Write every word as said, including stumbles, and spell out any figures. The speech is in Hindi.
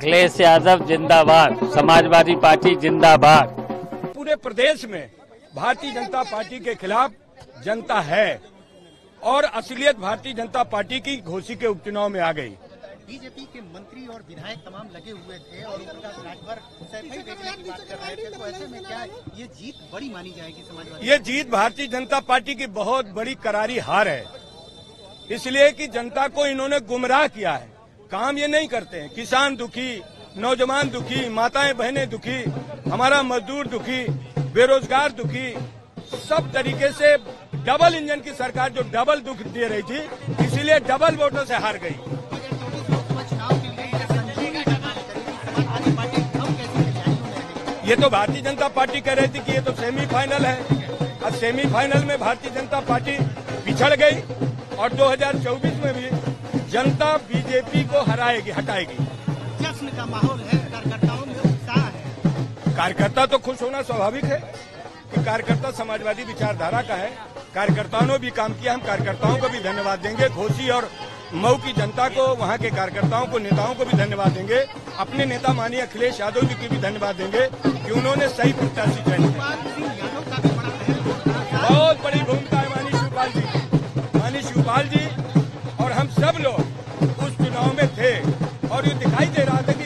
अखिलेश यादव जिंदाबाद, समाजवादी पार्टी जिंदाबाद। पूरे प्रदेश में भारतीय जनता पार्टी के खिलाफ जनता है और असलियत भारतीय जनता पार्टी की घोसी के उपचुनाव में आ गई। बीजेपी के मंत्री और विधायक तमाम लगे हुए थे और उनका राजभर सैफी देखने की बात कर रहे थे, तो ऐसे में क्या ये जीत बड़ी मानी जाएगी समाजवादी? ये जीत भारतीय जनता पार्टी की बहुत बड़ी करारी हार है, इसलिए कि जनता को इन्होंने गुमराह किया है। काम ये नहीं करते हैं, किसान दुखी, नौजवान दुखी, माताएं बहनें दुखी, हमारा मजदूर दुखी, बेरोजगार दुखी, सब तरीके से डबल इंजन की सरकार जो डबल दुख दे रही थी, इसीलिए डबल वोटों से हार गई। ये तो भारतीय जनता पार्टी कह रही थी कि ये तो सेमीफाइनल है, अब सेमीफाइनल में भारतीय जनता पार्टी पिछड़ गई और दो हज़ार चौबीस में भी जनता बीजेपी को हराएगी, हटाएगी। जश्न का माहौल है, कार्यकर्ताओं में उत्साह है। कार्यकर्ता तो खुश होना स्वाभाविक है कि कार्यकर्ता समाजवादी विचारधारा का है। कार्यकर्ताओं ने भी काम किया, हम कार्यकर्ताओं को भी धन्यवाद देंगे। घोसी और मऊ की जनता को, वहाँ के कार्यकर्ताओं को, नेताओं को भी धन्यवाद देंगे। अपने नेता माननीय अखिलेश यादव जी की भी धन्यवाद देंगे कि उन्होंने सही प्रत्याशी चयन किया। बहुत बड़ी भूमिका है माननीय शिवपाल जी, माननीय शिवपाल जी और हम सब लोग उस चुनाव में थे और ये दिखाई दे रहा था।